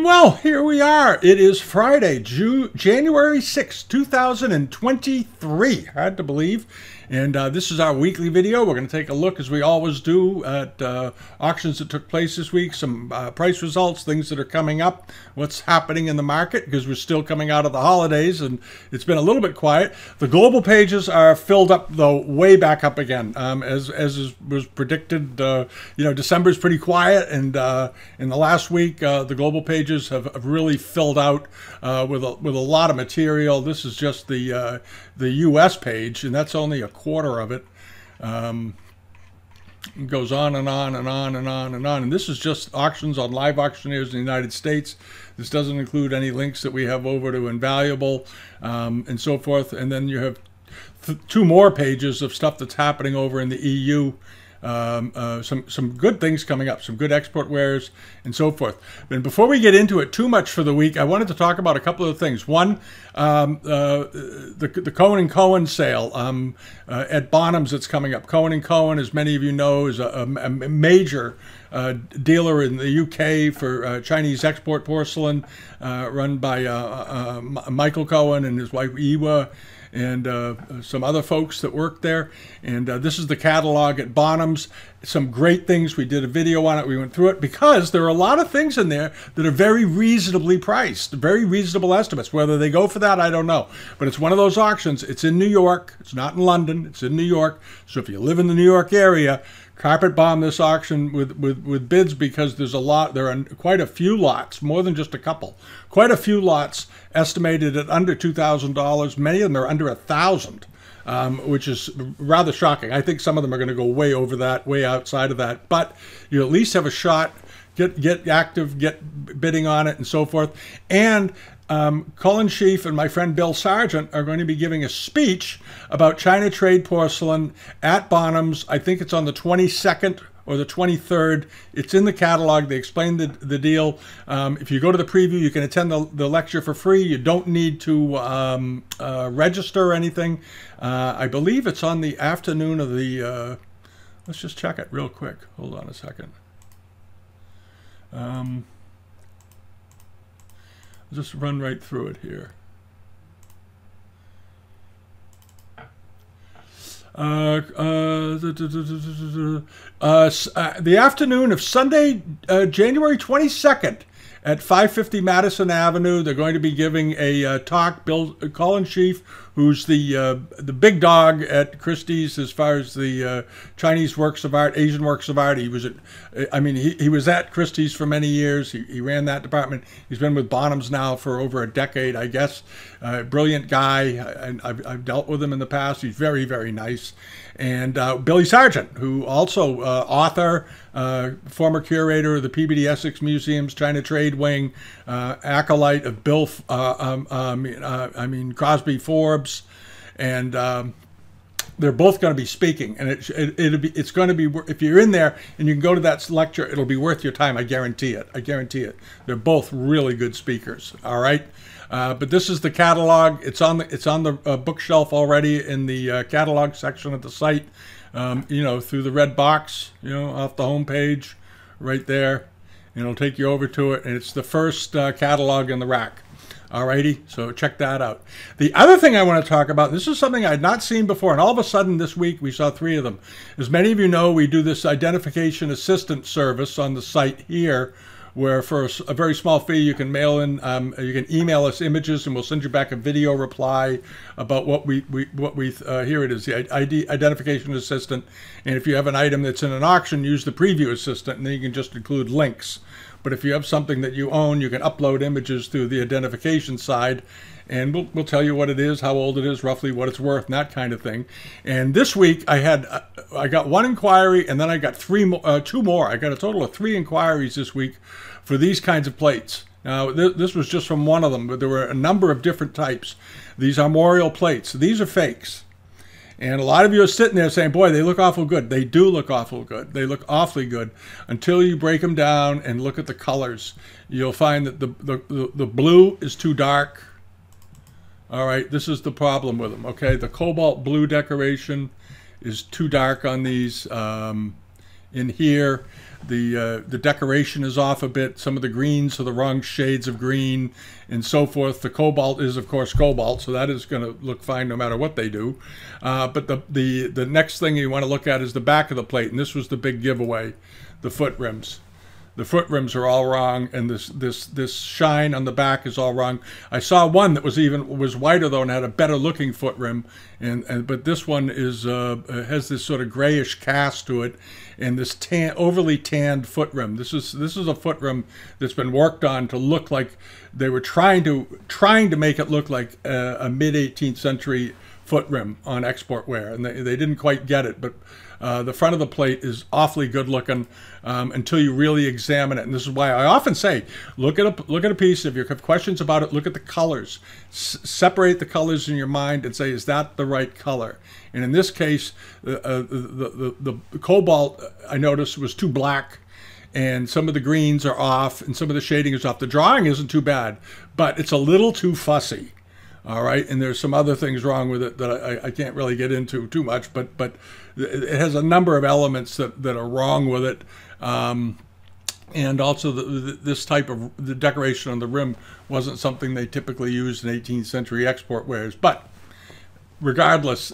Well, here we are. It is Friday, January 6, 2023. Hard to believe. And this is our weekly video. We're going to take a look, as we always do, at auctions that took place this week, some price results, things that are coming up, what's happening in the market, because we're still coming out of the holidays, and it's been a little bit quiet. The global pages are filled up, though, way back up again. As was predicted, you know, December's pretty quiet, and in the last week, the global pages have really filled out with a lot of material. This is just the U.S. page, and that's only a quarter of it. It goes on and on and on and on and on. And this is just auctions on live auctioneers in the United States. This doesn't include any links that we have over to Invaluable and so forth. And then you have two more pages of stuff that's happening over in the EU. Some good things coming up, some good export wares and so forth. And before we get into it too much for the week, I wanted to talk about a couple of things. One, the Cohen and Cohen sale at Bonhams that's coming up. Cohen and Cohen, as many of you know, is a major dealer in the UK for Chinese export porcelain, run by Michael Cohen and his wife Iwa, and some other folks that work there. And this is the catalog at Bonhams. Some great things. We did a video on it. We went through it because there are a lot of things in there that are very reasonably priced, very reasonable estimates. Whether they go for that, I don't know. But it's one of those auctions. It's in New York. It's not in London. It's in New York. So if you live in the New York area, carpet bomb this auction with bids, because there's a lot. There are quite a few lots, more than just a couple. Quite a few lots estimated at under $2,000. Many of them are under $1,000, which is rather shocking. I think some of them are going to go way over that, way outside of that. But you at least have a shot. Get active. Get bidding on it and so forth. And Colin Sheaf and my friend Bill Sargent are going to be giving a speech about China trade porcelain at Bonhams. I think it's on the 22nd or the 23rd. It's in the catalog. They explained the deal. If you go to the preview, you can attend the lecture for free. You don't need to register or anything. I believe it's on the afternoon of the... let's just check it real quick. Hold on a second. Just run right through it here. The afternoon of Sunday, January 22nd at 550 Madison Avenue. They're going to be giving a talk. Colin Sheaf, who's the big dog at Christie's as far as the Chinese works of art, Asian works of art. He was at, I mean, he was at Christie's for many years. He ran that department. He's been with Bonhams now for over a decade, I guess. Brilliant guy, and I've dealt with him in the past. He's very, very nice. And Billy Sargent, who also author, former curator of the PBD Essex Museum's China Trade Wing, acolyte of Bill, Crosby Forbes. And they're both going to be speaking, and it's going to be, if you're in there and you can go to that lecture, it'll be worth your time. I guarantee it. I guarantee it. They're both really good speakers. All right, but this is the catalog. It's on the bookshelf already in the catalog section at the site. You know, through the red box, you know, off the home page, right there, and it'll take you over to it. And it's the first catalog in the rack. Alrighty, so check that out. The other thing I want to talk about, this is something I had not seen before, and all of a sudden this week we saw three of them. As many of you know, we do this identification assistance service on the site here, where for a very small fee you can mail in, you can email us images, and we'll send you back a video reply about what we here it is, the ID identification assistant. And if you have an item that's in an auction, use the preview assistant, and then you can just include links. But if you have something that you own, you can upload images through the identification side, and we'll tell you what it is, how old it is, roughly what it's worth, and that kind of thing. And this week I got one inquiry, and then I got two more. I got a total of three inquiries this week for these kinds of plates. Now, this was just from one of them, but there were a number of different types. These armorial plates, these are fakes. And a lot of you are sitting there saying, boy, they look awful good. They do look awful good. They look awfully good until you break them down and look at the colors. You'll find that the blue is too dark. All right, this is the problem with them, okay? The cobalt blue decoration is too dark on these. in here. The decoration is off a bit. Some of the greens are the wrong shades of green and so forth. The cobalt is, of course, cobalt, so that is going to look fine no matter what they do. But the next thing you want to look at is the back of the plate, and this was the big giveaway, the foot rims. The foot rims are all wrong, and this shine on the back is all wrong. I saw one that was whiter though, and had a better looking foot rim, but this one is has this sort of grayish cast to it, and this overly tanned foot rim. This is a foot rim that's been worked on to look like they were trying to make it look like a mid 18th century foot rim on export wear, and they didn't quite get it, but. The front of the plate is awfully good looking until you really examine it. And this is why I often say, look at a piece. If you have questions about it, look at the colors. Separate the colors in your mind and say, is that the right color? And in this case, the cobalt, I noticed, was too black. And some of the greens are off, and some of the shading is off. The drawing isn't too bad, but it's a little too fussy. All right, and there's some other things wrong with it that I can't really get into too much, but it has a number of elements that are wrong with it, and also this type of the decoration on the rim wasn't something they typically used in 18th century export wares. But regardless,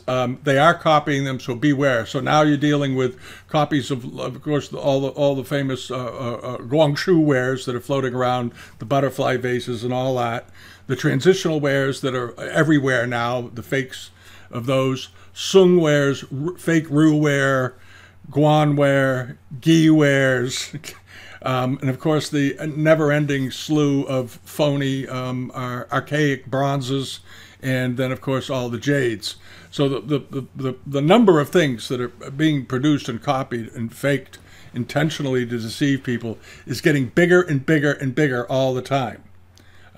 they are copying them, so beware. So now you're dealing with copies of course, all the famous Guangxu wares that are floating around, the butterfly vases and all that. The transitional wares that are everywhere now, the fakes of those, Sung wares, fake Rue ware, Guan ware, Gi wares, and of course the never-ending slew of phony archaic bronzes, and then of course all the jades. So the number of things that are being produced and copied and faked intentionally to deceive people is getting bigger and bigger and bigger all the time.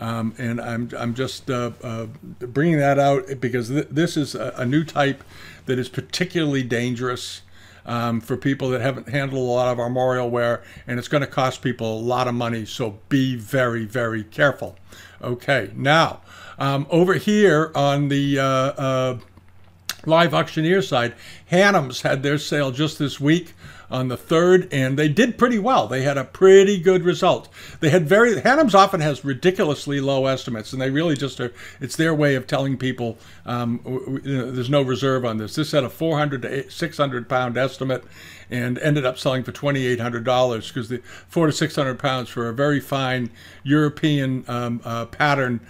And I'm just bringing that out because this is a new type that is particularly dangerous for people that haven't handled a lot of armorial wear, and it's going to cost people a lot of money, so be very, very careful. Okay, now, over here on the live auctioneer side, Hannum's had their sale just this week on the 3rd, and they did pretty well. They had a pretty good result. They had Hannum's often has ridiculously low estimates, and they really just are, it's their way of telling people there's no reserve on this. This had a 400 to 600 pound estimate and ended up selling for $2,800 because the 400 to 600 pounds for a very fine European pattern,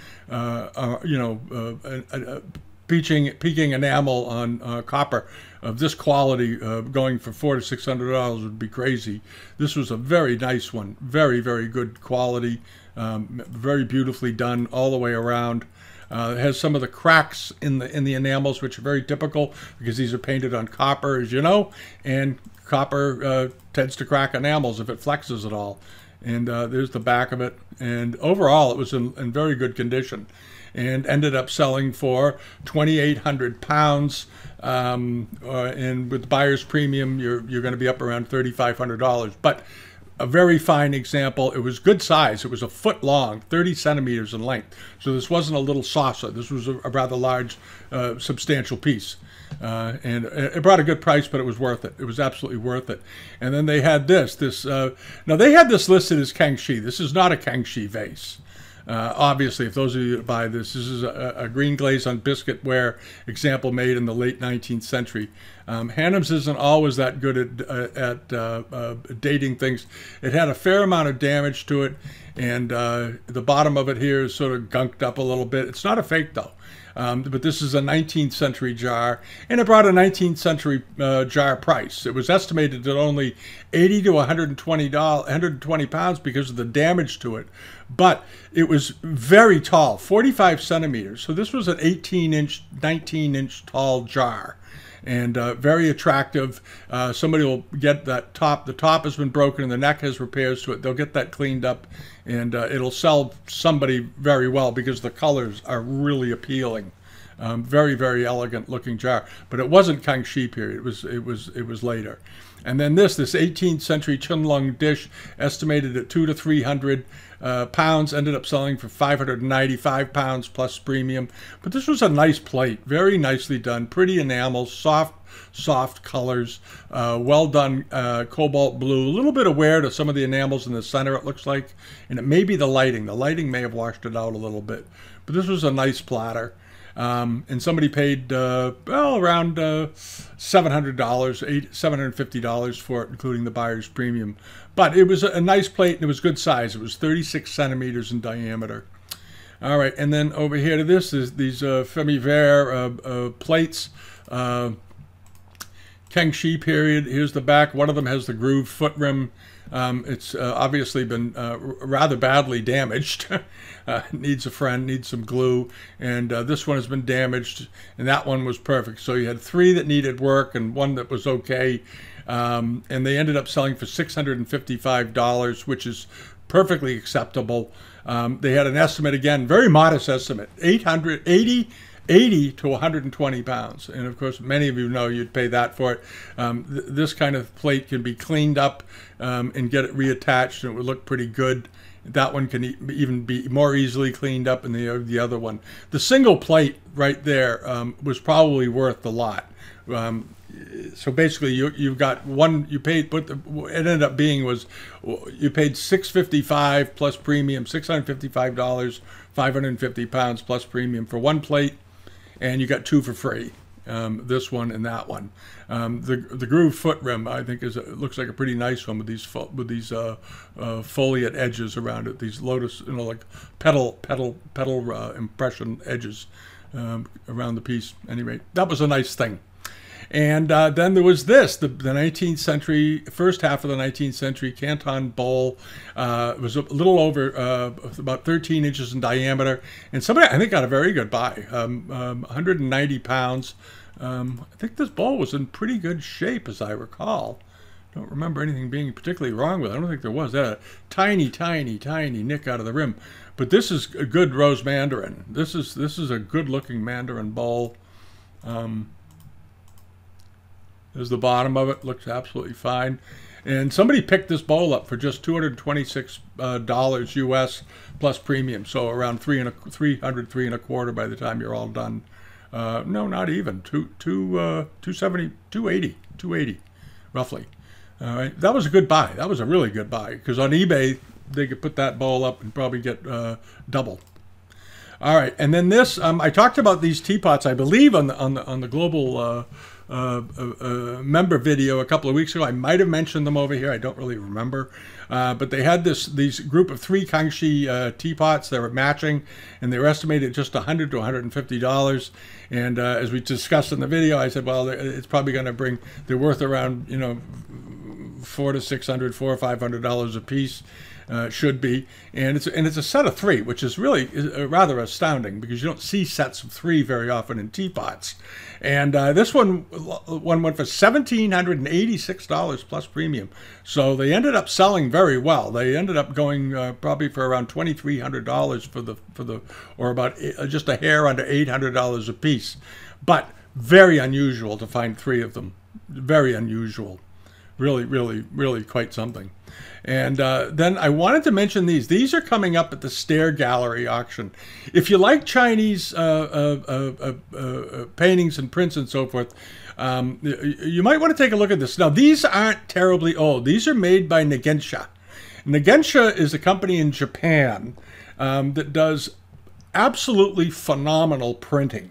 peaking enamel on copper of this quality going for $400 to $600 would be crazy. This was a very nice one, very, very good quality, very beautifully done all the way around. It has some of the cracks in the enamels, which are very typical because these are painted on copper, as you know, and copper tends to crack enamels if it flexes at all. And there's the back of it, and overall it was in very good condition, and ended up selling for £2,800, and with buyer's premium, you're going to be up around $3,500. But a very fine example. It was good size. It was a foot long, 30 centimeters in length. So this wasn't a little saucer. This was a rather large, substantial piece. And it brought a good price, but it was worth it. It was absolutely worth it. And then they had this. Now they had this listed as Kangxi. This is not a Kangxi vase. Obviously, if those of you that buy this is a green glaze on biscuit ware example made in the late 19th century. Hannum's isn't always that good at dating things. It had a fair amount of damage to it, and the bottom of it here is sort of gunked up a little bit. It's not a fake, though. But this is a 19th century jar, and it brought a 19th century jar price. It was estimated at only $80 to $120 because of the damage to it, but it was very tall, 45 centimeters. So this was an 18-inch, 19-inch tall jar, and very attractive. Somebody will get that top. The top has been broken, and the neck has repairs to it. They'll get that cleaned up, and it'll sell somebody very well because the colors are really appealing. Very, very elegant looking jar. But it wasn't Kangxi period. It was later. And then this 18th century Qinlong dish, estimated at 200 to 300 pounds, ended up selling for 595 pounds plus premium. But this was a nice plate, very nicely done, pretty enamel, soft colors, well done cobalt blue, a little bit aware to some of the enamels in the center, it looks like, and it may be the lighting. The lighting may have washed it out a little bit, but this was a nice platter. And somebody paid well around $700, $750 for it, including the buyer's premium. But it was a nice plate, and it was good size. It was 36 centimeters in diameter. All right, and then over here to this is these Femi-Vert plates, Kangxi period. Here's the back. One of them has the grooved foot rim. It's obviously been rather badly damaged. Needs a friend, needs some glue. And this one has been damaged, and that one was perfect. So you had three that needed work and one that was okay. And they ended up selling for $655, which is perfectly acceptable. They had an estimate, again, very modest estimate, 80 to 120 pounds. And of course, many of you know you'd pay that for it. This kind of plate can be cleaned up and get it reattached, and it would look pretty good. That one can even be more easily cleaned up than the other one. The single plate right there was probably worth the lot. So basically, you've got one you paid. But it ended up being was you paid $655 plus premium, $655, 550 pounds plus premium for one plate, and you got two for free. This one and that one. The grooved foot rim, I think, looks like a pretty nice one with these foliate edges around it. These lotus, like petal impression edges around the piece. Anyway, that was a nice thing. And then there was this, the 19th century, first half of the 19th century Canton bowl. It was a little over, about 13 inches in diameter. And somebody, I think, got a very good buy, 190 pounds. I think this bowl was in pretty good shape, as I recall. Don't remember anything being particularly wrong with it. I don't think there was. That had a tiny, tiny, tiny nick out of the rim. But this is a good rose mandarin. This is a good-looking mandarin bowl. There's the bottom of it. Looks absolutely fine. And somebody picked this bowl up for just $226 US plus premium, so around $300, $325 by the time you're all done. No, not even $280 roughly. All right, that was a good buy. That was a really good buy, because on eBay they could put that bowl up and probably get double. All right, and then this I talked about these teapots, I believe, on the global. Member video a couple of weeks ago. I might have mentioned them over here. I don't really remember. But they had these group of three Kangxi teapots. They were matching, and they were estimated just $100 to $150. And as we discussed in the video, I said, well, it's probably going to bring, they're worth around, $400 to $500 a piece. Should be, and it's a set of three, which is really rather astounding, because you don't see sets of three very often in teapots. And this one went for $1,786 plus premium, so they ended up selling very well. They ended up going probably for around $2,300 for the or about just a hair under $800 a piece. But very unusual to find three of them. Very unusual. Really, really, really quite something. And then I wanted to mention these. These are coming up at the Stair Gallery auction. If you like Chinese paintings and prints and so forth, you might want to take a look at this. Now, these aren't terribly old. These are made by Nagensha. Nagensha is a company in Japan that does absolutely phenomenal printing.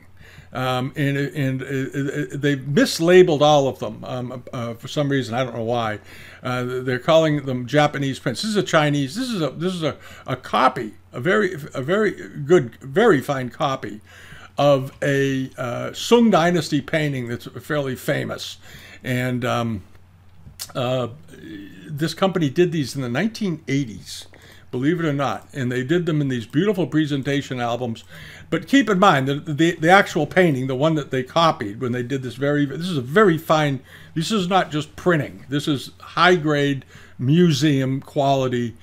And they mislabeled all of them for some reason. I don't know why. They're calling them Japanese prints. This is a Chinese. This is a copy, a very good, very fine copy of a Sung Dynasty painting that's fairly famous. And this company did these in the 1980s. Believe it or not, and they did them in these beautiful presentation albums. But keep in mind that the actual painting, the one that they copied when they did this, this is a very fine. This is not just printing. This is high grade museum quality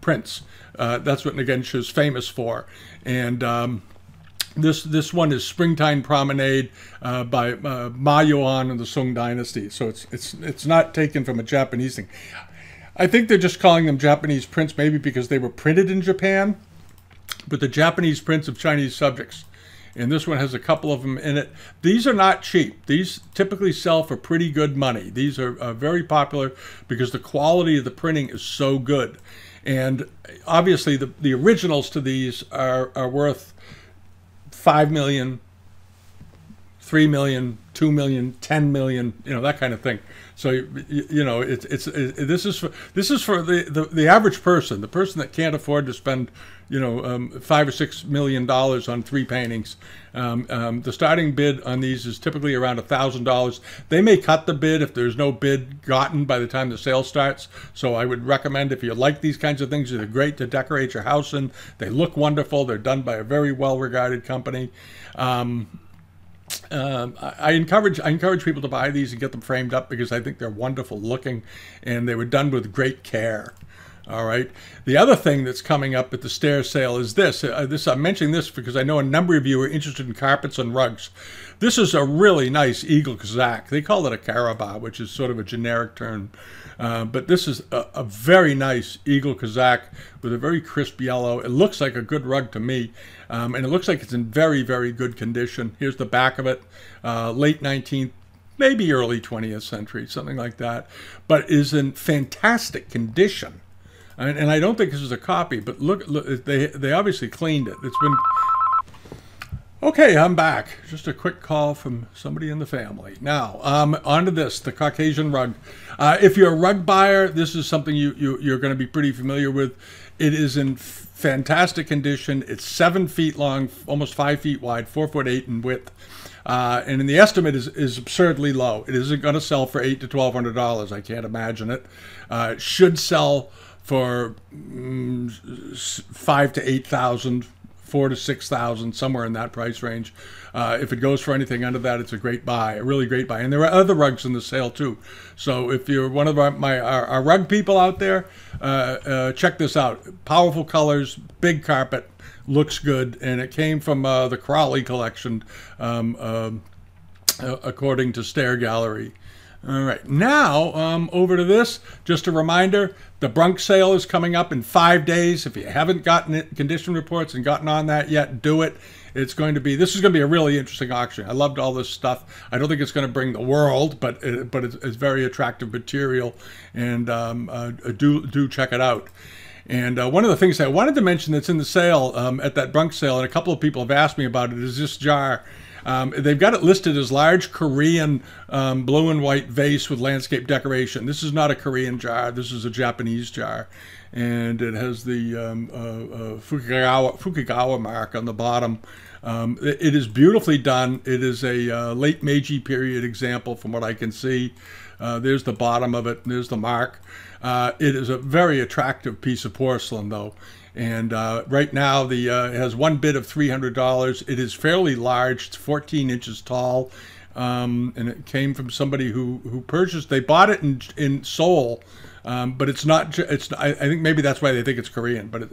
prints. That's what Nagensha is famous for, and This one is Springtime Promenade by Ma Yuan and the Song Dynasty. So it's not taken from a Japanese thing. I think they're just calling them Japanese prints, maybe because they were printed in Japan, but the Japanese prints of Chinese subjects. And this one has a couple of them in it. These are not cheap. These typically sell for pretty good money. These are very popular because the quality of the printing is so good. And obviously the originals to these are worth 5 million, 3 million, 2 million, 10 million, you know, that kind of thing. So, you know, this is for the average person, the person that can't afford to spend, you know, $5 or $6 million on 3 paintings. The starting bid on these is typically around $1,000. They may cut the bid if there's no bid gotten by the time the sale starts. So I would recommend, if you like these kinds of things, they're great to decorate your house in. They look wonderful. They're done by a very well-regarded company. I encourage people to buy these and get them framed up, because I think they're wonderful looking and they were done with great care. All right. The other thing that's coming up at the Stair sale is this. I'm mentioning this because I know a number of you are interested in carpets and rugs. This is a really nice eagle kazak. They call it a caraba, which is sort of a generic term. But this is a very nice eagle kazak with a very crisp yellow. It looks like a good rug to me. And it looks like it's in very, very good condition. Here's the back of it. Late 19th, maybe early 20th century, something like that. But is in fantastic condition. And I don't think this is a copy, but look they obviously cleaned it. It's been... Okay, I'm back. Just a quick call from somebody in the family. Now, onto this, the Caucasian rug. If you're a rug buyer, this is something you're going to be pretty familiar with. It is in fantastic condition. It's 7 feet long, almost 5 feet wide, 4'8" in width. And in the estimate is absurdly low. It isn't going to sell for $800 to $1,200. I can't imagine it. It should sell for 5,000 to 8,000, 4,000 to 6,000, somewhere in that price range. If it goes for anything under that, it's a great buy, a really great buy. And there are other rugs in the sale too. So if you're one of our rug people out there, check this out. Powerful colors, big carpet, looks good, and it came from the Crowley collection, according to Stair Gallery. All right, now over to this. Just a reminder, the Brunk sale is coming up in 5 days. If you haven't gotten it, condition reports and gotten on that yet, do it. It's going to be, this is going to be a really interesting auction. I loved all this stuff. I don't think it's going to bring the world, but it's very attractive material, and do check it out. And one of the things I wanted to mention that's in the sale, at that Brunk sale, and a couple of people have asked me about it, is this jar. They've got it listed as large Korean blue and white vase with landscape decoration. This is not a Korean jar. This is a Japanese jar. And it has the Fukagawa mark on the bottom. It is beautifully done. It is a late Meiji period example from what I can see. There's the bottom of it. And there's the mark. It is a very attractive piece of porcelain, though. And right now, it has one bid of $300. It is fairly large. It's 14 inches tall. And it came from somebody who purchased. They bought it in Seoul, but it's not. I think maybe that's why they think it's Korean. But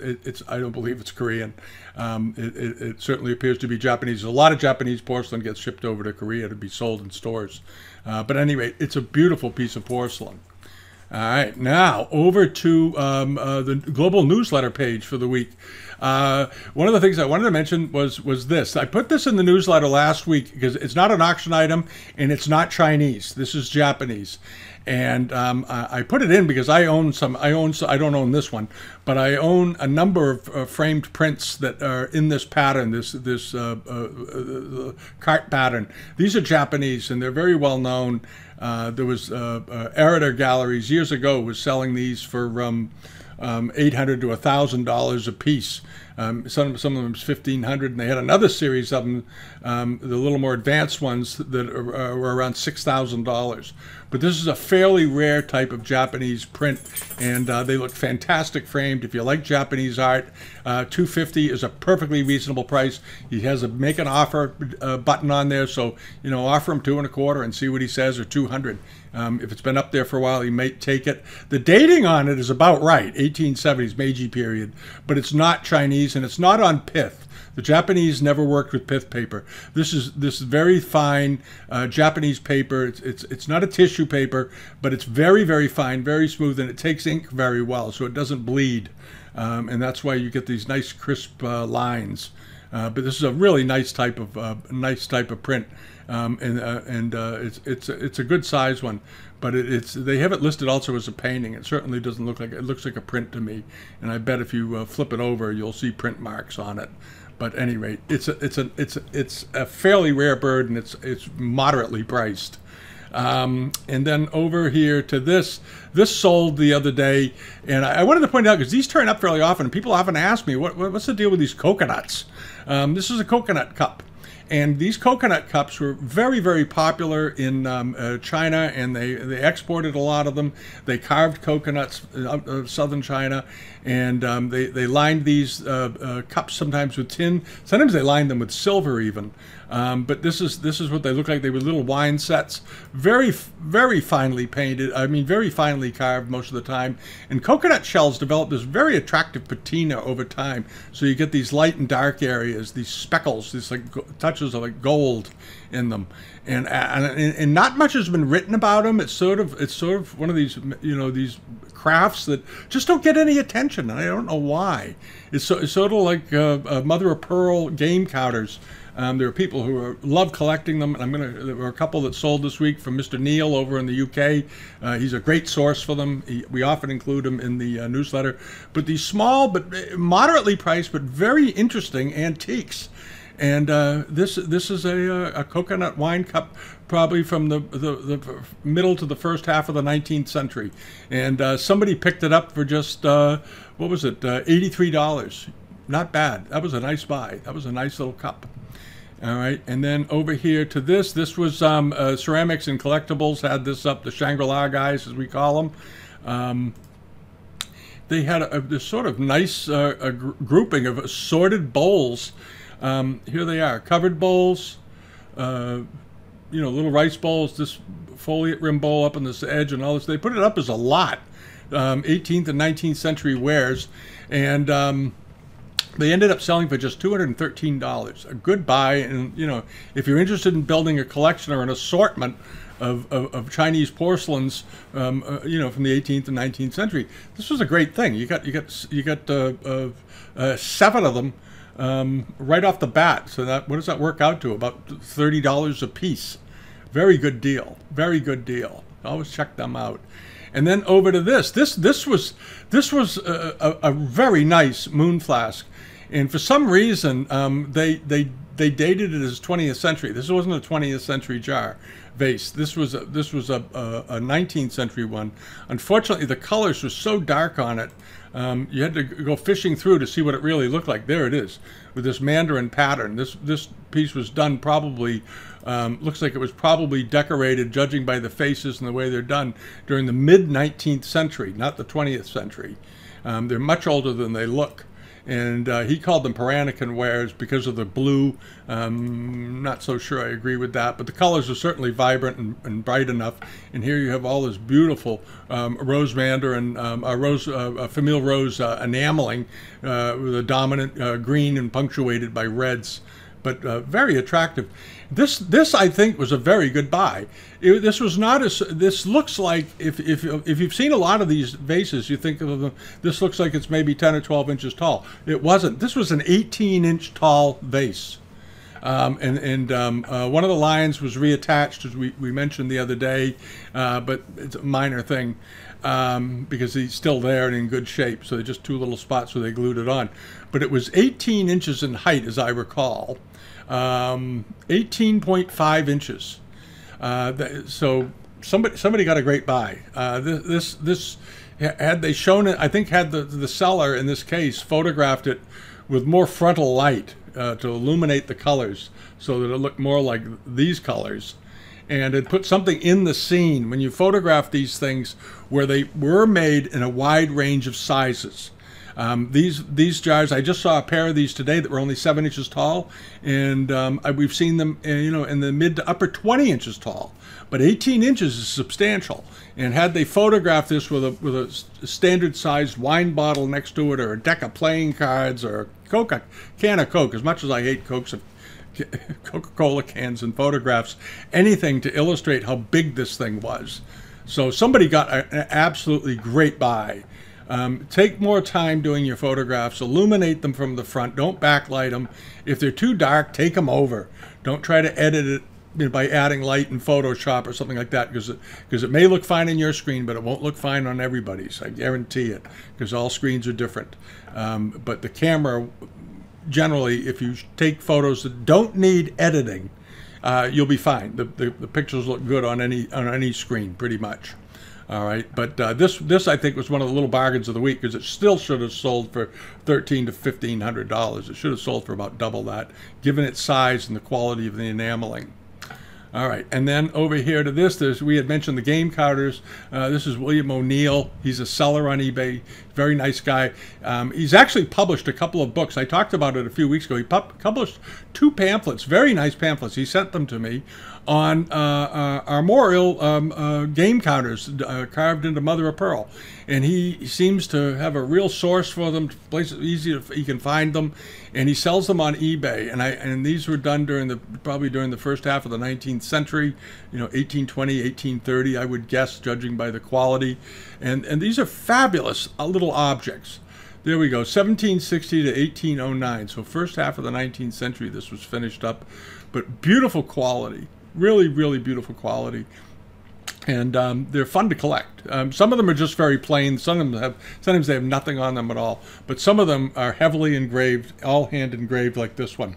I don't believe it's Korean. It certainly appears to be Japanese. A lot of Japanese porcelain gets shipped over to Korea to be sold in stores. But anyway, it's a beautiful piece of porcelain. All right, now over to the global newsletter page for the week. One of the things I wanted to mention was this. I put this in the newsletter last week because it's not an auction item and it's not Chinese. This is Japanese. And I put it in because I own some. I don't own this one, but I own a number of framed prints that are in this pattern, this cart pattern. These are Japanese, and they're very well known. There was Erider Galleries years ago was selling these for $800 to $1,000 a piece. Some of them is $1,500, and they had another series of them, the little more advanced ones that were around $6,000. But this is a fairly rare type of Japanese print, and they look fantastic framed. If you like Japanese art, $250 is a perfectly reasonable price. He has a make an offer button on there, so you know, offer him $225 and see what he says, or $200. If it's been up there for a while, he might take it. The dating on it is about right, 1870s Meiji period, but it's not Chinese. Japanese, and it's not on pith. The Japanese never worked with pith paper. This is very fine Japanese paper. It's not a tissue paper, but it's very, very fine, very smooth, and it takes ink very well, so it doesn't bleed. And that's why you get these nice crisp lines. But this is a really nice type of print, and it's a good size one. But they have it listed also as a painting. It certainly doesn't look like it looks like a print to me. And I bet if you flip it over, you'll see print marks on it. But anyway, it's a fairly rare bird, and it's moderately priced. And then over here to this sold the other day, and I wanted to point out, because these turn up fairly often, and people often ask me, what's the deal with these coconuts? This is a coconut cup, and these coconut cups were very, very popular in China, and they exported a lot of them. They carved coconuts out of southern China, and they lined these cups sometimes with tin. Sometimes they lined them with silver even. But this is what they look like. They were little wine sets, very, very finely painted. I mean, very finely carved most of the time. And coconut shells develop this very attractive patina over time. So you get these light and dark areas, these speckles, these like touches of like gold in them. And not much has been written about them. It's sort of one of these, you know, these crafts that just don't get any attention, and I don't know why. It's sort of like mother of pearl game counters. There are people who love collecting them, and there were a couple that sold this week from Mr. Neal over in the UK. He's a great source for them. We often include him in the newsletter. But these small, but moderately priced, but very interesting antiques. And this is a coconut wine cup, probably from the middle to the first half of the 19th century. And somebody picked it up for just what was it, $83? Not bad. That was a nice buy. That was a nice little cup. All right, and then over here to this. This was Ceramics and Collectibles had this up, the Shangri-La guys, as we call them. They had this sort of nice grouping of assorted bowls. Here they are, covered bowls, you know, little rice bowls, this foliate rim bowl up on this edge and all this. They put it up as a lot, 18th and 19th century wares. And they ended up selling for just $213, a good buy. And, you know, if you're interested in building a collection or an assortment of Chinese porcelains, you know, from the 18th and 19th century, this was a great thing. You got 7 of them right off the bat. So that, what does that work out to? About $30 a piece. Very good deal. Very good deal. Always check them out. And then over to this. This was a very nice moon flask, and for some reason they dated it as 20th century. This wasn't a 20th century jar vase. This was a 19th century one. Unfortunately, the colors were so dark on it. You had to go fishing through to see what it really looked like. There it is, with this mandarin pattern. This piece was done probably, looks like it was probably decorated, judging by the faces and the way they're done, during the mid-19th century, not the 20th century. They're much older than they look. And he called them Peranakan wares because of the blue. Not so sure I agree with that, but the colors are certainly vibrant and bright enough. And here you have all this beautiful rose mandarin, famille rose enameling with a dominant green and punctuated by reds, but very attractive. This I think was a very good buy. This was not as, this looks like, if you've seen a lot of these vases, you think of them, this looks like it's maybe 10 or 12 inches tall. It wasn't. This was an 18-inch tall vase. One of the lions was reattached, as we mentioned the other day, but it's a minor thing because he's still there and in good shape. So they're just two little spots where they glued it on. But it was 18 inches in height, as I recall. 18.5 inches. So somebody got a great buy. This had they shown it, I think had the seller in this case photographed it with more frontal light to illuminate the colors so that it looked more like these colors. And it put something in the scene when you photograph these things where they were made in a wide range of sizes. These jars, I just saw a pair of these today that were only 7 inches tall, and we've seen them, you know, in the mid to upper 20 inches tall. But 18 inches is substantial. And had they photographed this with a standard-sized wine bottle next to it, or a deck of playing cards, or a can of Coke, as much as I hate Cokes, Coca-Cola cans and photographs, anything to illustrate how big this thing was. So somebody got an absolutely great buy. Take more time doing your photographs. Illuminate them from the front. Don't backlight them. If they're too dark, take them over. Don't try to edit it by adding light in Photoshop or something like that, because it may look fine on your screen, but it won't look fine on everybody's. I guarantee it, because all screens are different. But the camera, generally, if you take photos that don't need editing, you'll be fine. The pictures look good on any screen, pretty much. All right, but this I think was one of the little bargains of the week, because it still should have sold for $1,300 to $1,500. It should have sold for about double that, given its size and the quality of the enameling. All right, and then over here to this, we had mentioned the game counters. This is William O'Neill. He's a seller on eBay, very nice guy. He's actually published a couple of books. I talked about it a few weeks ago. He published two pamphlets, very nice pamphlets. He sent them to me on armorial game counters carved into mother of pearl. And he seems to have a real source for them, places easy to, he can find them, and he sells them on eBay. And these were done during the, probably during the first half of the 19th century, you know, 1820, 1830, I would guess, judging by the quality. And these are fabulous little objects. There we go, 1760 to 1809. So first half of the 19th century, this was finished up, but beautiful quality, really, really beautiful quality. And they're fun to collect. Some of them are just very plain. Some of them have, sometimes they have nothing on them at all. But some of them are heavily engraved, all hand engraved, like this one.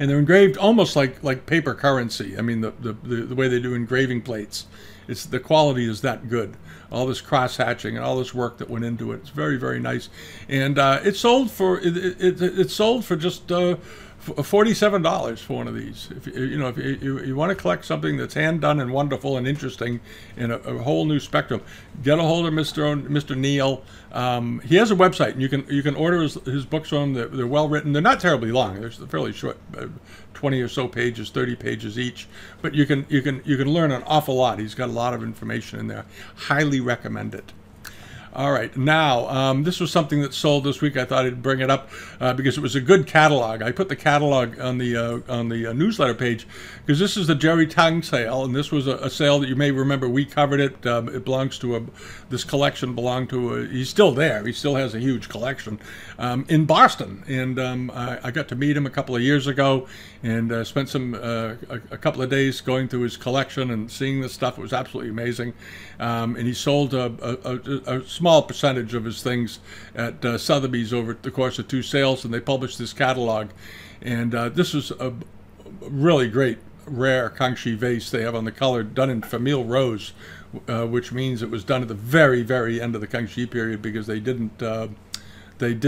And they're engraved almost like paper currency. I mean, the way they do engraving plates. It's, the quality is that good. All this cross-hatching and all this work that went into it. It's very, very nice. And it sold for just $47 for one of these. If you know, if you want to collect something that's hand done and wonderful and interesting, in a whole new spectrum, get a hold of Mr. Neal. He has a website, and you can order his books on. They're well written. They're not terribly long. They're fairly short, 20 or so pages, 30 pages each. But you can learn an awful lot. He's got a lot of information in there. Highly recommend it. All right, now, this was something that sold this week. I thought I'd bring it up because it was a good catalog. I put the catalog on the newsletter page, because this is the Jerry Tang sale, and this was a sale that you may remember. We covered it. It belongs to this collection belonged to he's still there. He still has a huge collection in Boston, and I got to meet him a couple of years ago, and spent a couple of days going through his collection and seeing this stuff. It was absolutely amazing, and he sold a small percentage of his things at Sotheby's over the course of two sales, and they published this catalog. And this is a really great rare Kangxi vase they have on the color, done in famille rose, which means it was done at the very, very end of the Kangxi period, because they didn't have it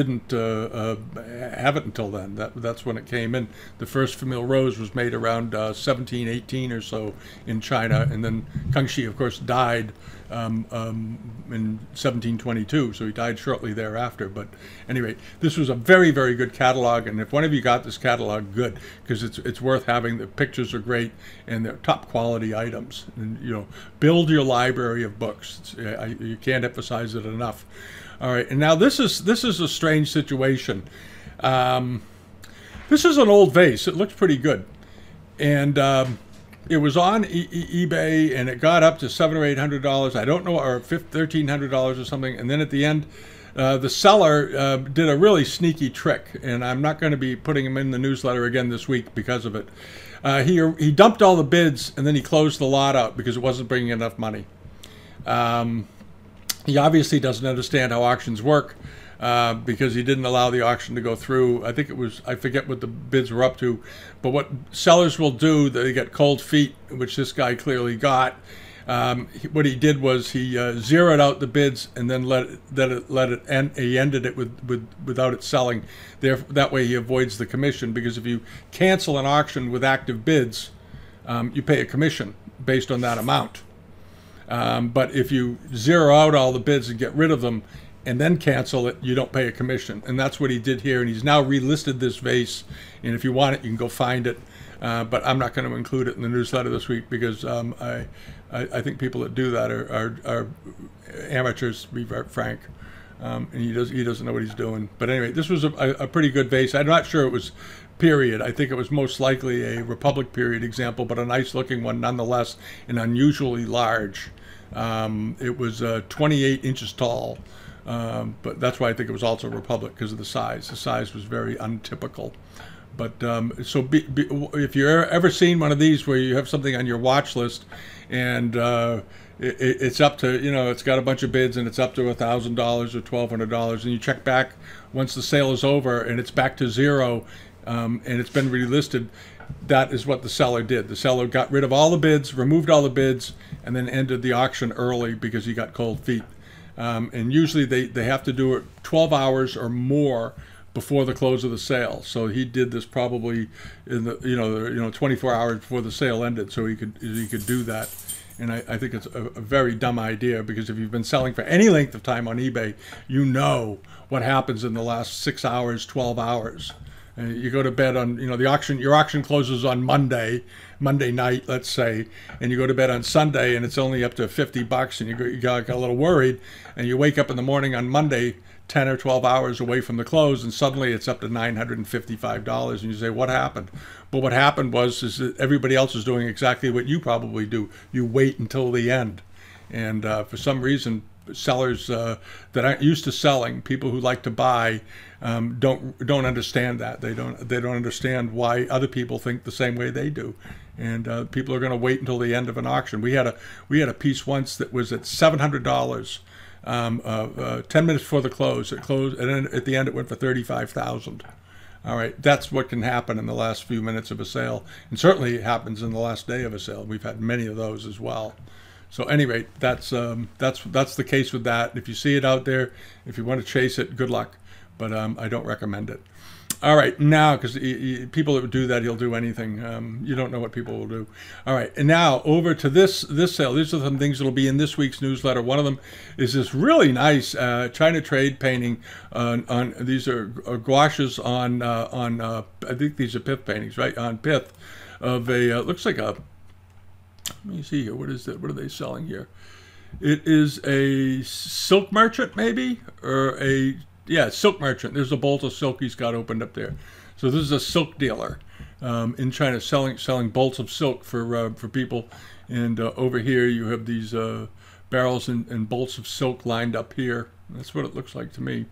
until then. That's when it came in. The first famille rose was made around 1718 or so in China, and then Kangxi, of course, died in 1722, so he died shortly thereafter. But anyway, this was a very, very good catalog, and if one of you got this catalog, good, because it's worth having. The pictures are great, and they're top quality items. And, you know, build your library of books. You can't emphasize it enough. All right, and now this is a strange situation. This is an old vase. It looks pretty good, and it was on eBay, and it got up to $700 or $800. I don't know, or $1,300 or something. And then at the end, the seller did a really sneaky trick, and I'm not going to be putting him in the newsletter again this week because of it. He dumped all the bids, and then he closed the lot out because it wasn't bringing enough money. He obviously doesn't understand how auctions work, because he didn't allow the auction to go through. I think it was, I forget what the bids were up to, but what sellers will do, they get cold feet, which this guy clearly got. What he did was he zeroed out the bids, and then let it end. He ended it without it selling. That way he avoids the commission, because if you cancel an auction with active bids, you pay a commission based on that amount. But if you zero out all the bids and get rid of them, and then cancel it, you don't pay a commission. And that's what he did here, and he's now relisted this vase, and if you want it, you can go find it. But I'm not going to include it in the newsletter this week because I think people that do that are amateurs, to be very frank. And he doesn't know what he's doing. But anyway, this was a pretty good vase. I'm not sure it was period. I think it was most likely a Republic period example, but a nice looking one nonetheless, and unusually large. It was 28 inches tall, but that's why I think it was also Republic, because of the size. The size was very untypical. But if you're ever seen one of these where you have something on your watch list and it's up to, you know, it's got a bunch of bids and it's up to $1,000 or $1,200, and you check back once the sale is over and it's back to zero, and it's been relisted, that is what the seller did. The seller got rid of all the bids, removed all the bids, and then ended the auction early because he got cold feet. And usually they have to do it 12 hours or more before the close of the sale. So he did this probably in the 24 hours before the sale ended, so he could do that. And I think it's a very dumb idea, because if you've been selling for any length of time on eBay, you know what happens in the last 6 hours, 12 hours. You go to bed on, the auction, your auction closes on Monday night, let's say, and you go to bed on Sunday and it's only up to $50, and you got a little worried, and you wake up in the morning on Monday 10 or 12 hours away from the close, and suddenly it's up to $955, and you say, what happened? But what happened is that everybody else is doing exactly what you probably do. You wait until the end. And for some reason, sellers that aren't used to selling, people who like to buy, don't understand that. They don't understand why other people think the same way they do, and people are going to wait until the end of an auction. We had a piece once that was at $700, 10 minutes before the close. It closed, and then at the end it went for $35,000. All right, that's what can happen in the last few minutes of a sale, and certainly it happens in the last day of a sale. We've had many of those as well. So anyway, that's the case with that. If you see it out there, if you want to chase it, good luck. But I don't recommend it. All right, now, because people that would do that, he'll do anything. You don't know what people will do. All right, and now over to this sale. These are some things that will be in this week's newsletter. One of them is this really nice China trade painting. These are gouaches on I think these are pith paintings, right? On pith of a looks like a. Let me see here. What is that? What are they selling here? It is a silk merchant, maybe, or a silk merchant. There's a bolt of silk he's got opened up there. So this is a silk dealer in China selling bolts of silk for people. And over here you have these barrels and bolts of silk lined up here. That's what it looks like to me.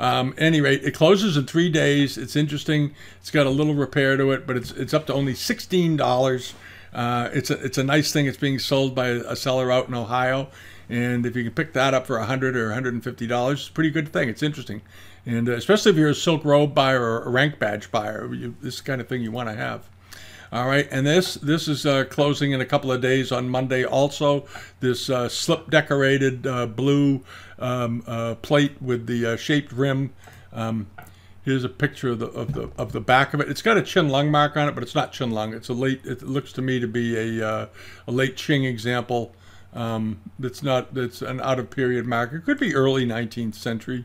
Anyway, it closes in 3 days. It's interesting. It's got a little repair to it, but it's up to only $16. It's a nice thing. It's being sold by a seller out in Ohio, and if you can pick that up for $100 or $150, it's a pretty good thing. It's interesting, and especially if you're a silk robe buyer or a rank badge buyer, this is the kind of thing you want to have. All right, and this is closing in a couple of days on Monday. Also, this slip decorated blue plate with the shaped rim. Here's a picture of the back of it. It's got a Qin Lung mark on it, but it's not Qin Lung. It's a late. It looks to me to be a late Qing example. That's not. That's an out of period mark. It could be early 19th century.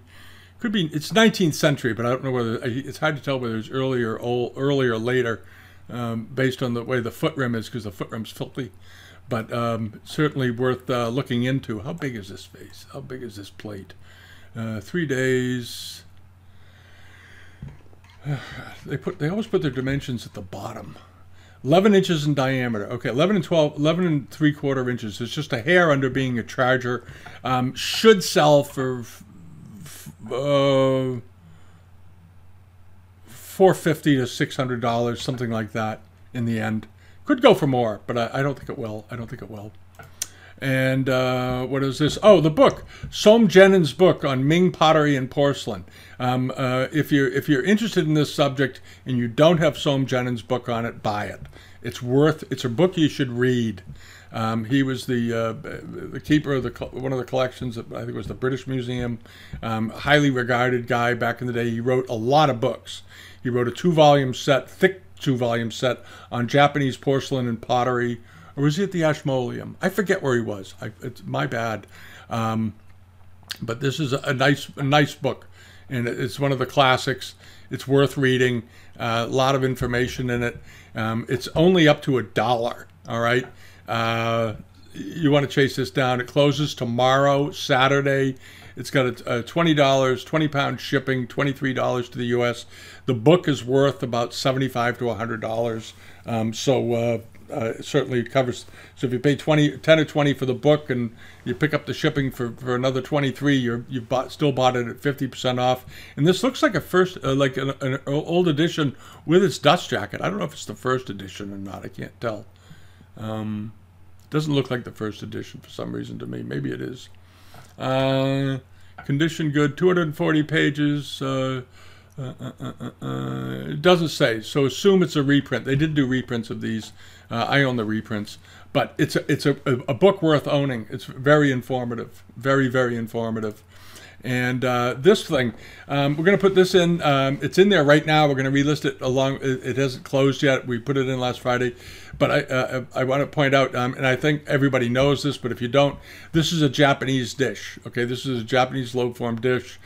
Could be. It's 19th century, but I don't know whether. It's hard to tell whether it's early or later, based on the way the foot rim is, because the foot rim's filthy. But certainly worth looking into. How big is this vase? How big is this plate? 3 days. They always put their dimensions at the bottom. 11 inches in diameter. Okay, 11 and 3/4 inches. It's just a hair under being a charger. Should sell for $450 to $600, something like that. In the end, could go for more, but I don't think it will. I don't think it will. And what is this? Oh, the book, Soame Jenyns' book on Ming pottery and porcelain. If you're interested in this subject and you don't have Soame Jenyns' book on it, buy it. It's a book you should read. He was the keeper of one of the collections at, I think it was the British Museum. Highly regarded guy back in the day. He wrote a lot of books. He wrote a thick two-volume set on Japanese porcelain and pottery. Or was he at the Ashmoleum? I forget where he was. It's my bad. But this is a nice book, and it's one of the classics. It's worth reading. A lot of information in it. It's only up to $1. All right. You want to chase this down. It closes tomorrow, Saturday. It's got a $20, 20-pound shipping, $23 to the U.S. The book is worth about $75 to $100. It certainly covers. So if you pay 10 or 20 for the book, and you pick up the shipping for another 23, you've still bought it at 50% off. And this looks like a first, like an old edition with its dust jacket. I don't know if it's the first edition or not. I can't tell. Doesn't look like the first edition for some reason to me. Maybe it is. Condition good, 240 pages. It doesn't say, so assume it's a reprint. They did do reprints of these. I own the reprints, but it's a book worth owning. It's very informative, very, very informative. And this thing, we're going to put this in. It's in there right now. We're going to relist it along. It hasn't closed yet. We put it in last Friday. But I want to point out, and I think everybody knows this, but if you don't, this is a Japanese dish. Okay, this is a Japanese low-form dish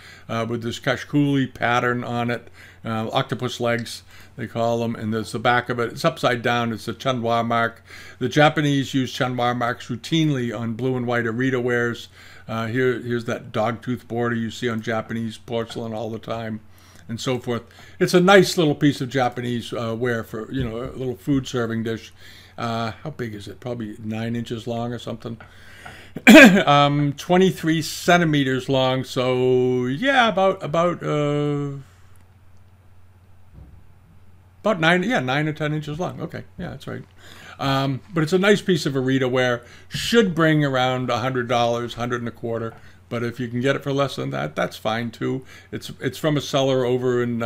with this kashkuli pattern on it, octopus legs, they call them, and there's the back of it. It's upside down. It's a chanwa mark. The Japanese use chanwa marks routinely on blue and white Erider wares. Here's that dog-tooth border you see on Japanese porcelain all the time, and so forth. It's a nice little piece of Japanese ware for, you know, a little food-serving dish. How big is it? Probably 9 inches long or something. 23 centimeters long. So yeah, about 9 or 10 inches long. Okay, yeah, that's right. But it's a nice piece of Erider ware. Should bring around $100, 100 and a quarter. But if you can get it for less than that, that's fine too. It's from a seller over in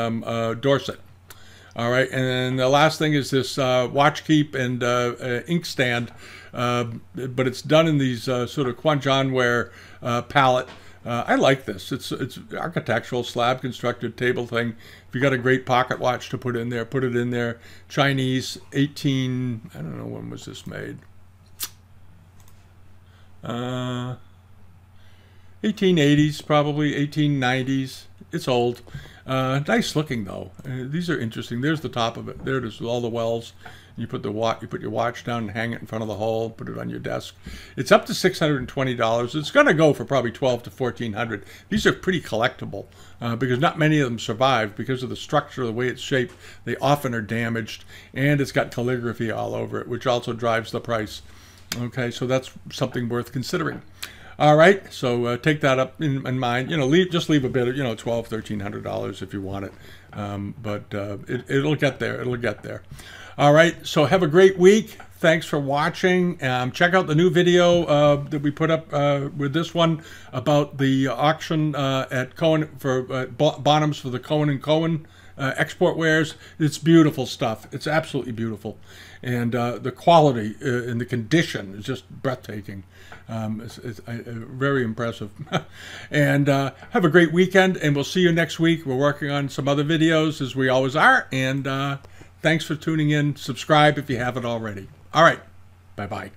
Dorset. All right, and then the last thing is this watch keep and ink stand, but it's done in these sort of Quanjian ware palette. I like this. It's architectural slab constructed table thing. If you got a great pocket watch to put in there, put it in there. Chinese 18. I don't know when was this made. 1880s probably, 1890s. It's old. Nice looking though. These are interesting. There's the top of it. There it is with all the wells. You put the you put your watch down and hang it in front of the hole. Put it on your desk. It's up to $620. It's going to go for probably $1,200 to $1,400. These are pretty collectible because not many of them survive because of the structure, the way it's shaped. They often are damaged, and it's got calligraphy all over it, which also drives the price. Okay, so that's something worth considering. All right, so take that up in mind. You know, just leave a bit of, you know, $1,200, $1,300 if you want it. But it'll get there. It'll get there. All right, so have a great week. Thanks for watching. Check out the new video that we put up with this one about the auction at Cohen for Bonhams for the Cohen and Cohen export wares. It's beautiful stuff. It's absolutely beautiful, and the quality and the condition is just breathtaking. Very impressive. And have a great weekend, and we'll see you next week. We're working on some other videos as we always are, and. Thanks for tuning in. Subscribe if you haven't already. All right. Bye-bye.